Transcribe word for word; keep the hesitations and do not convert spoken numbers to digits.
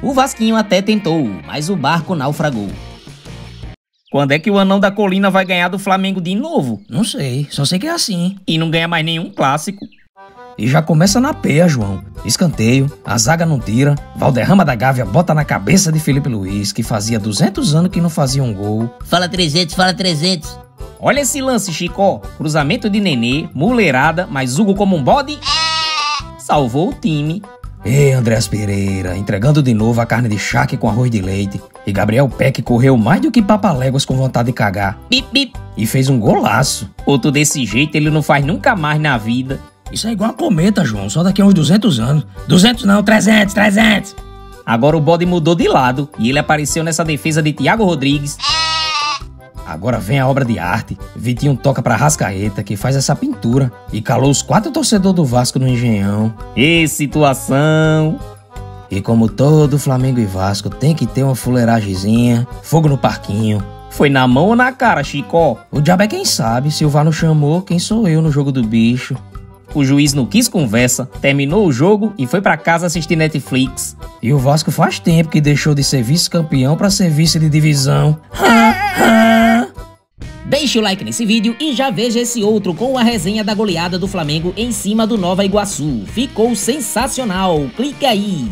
O Vasquinho até tentou, mas o barco naufragou. Quando é que o anão da colina vai ganhar do Flamengo de novo? Não sei, só sei que é assim. E não ganha mais nenhum clássico. E já começa na peia, João. Escanteio, a zaga não tira, Valderrama da Gávea bota na cabeça de Felipe Luiz, que fazia duzentos anos que não fazia um gol. Fala trezentos, fala trezentos. Olha esse lance, Chicó. Cruzamento de Nenê, muleirada, mas Hugo como um bode... Salvou o time. Ei, Andréas Pereira, entregando de novo a carne de charque com arroz de leite. E Gabriel Peck correu mais do que papaléguas com vontade de cagar. Bip, bip. E fez um golaço. Outro desse jeito ele não faz nunca mais na vida. Isso é igual a cometa, João, só daqui a uns duzentos anos. duzentos não, trezentos, trezentos. Agora o bode mudou de lado e ele apareceu nessa defesa de Thiago Rodrigues. Agora vem a obra de arte. Vitinho toca pra Rascaeta, que faz essa pintura. E calou os quatro torcedores do Vasco no Engenhão. E situação... E como todo Flamengo e Vasco tem que ter uma fuleiragemzinha, fogo no parquinho. Foi na mão ou na cara, Chicó? O diabo é quem sabe. Se o V A R não chamou, quem sou eu no jogo do bicho? O juiz não quis conversa, terminou o jogo e foi pra casa assistir Netflix. E o Vasco faz tempo que deixou de ser vice-campeão pra ser vice de divisão. Deixe o like nesse vídeo e já veja esse outro com a resenha da goleada do Flamengo em cima do Nova Iguaçu. Ficou sensacional, clica aí!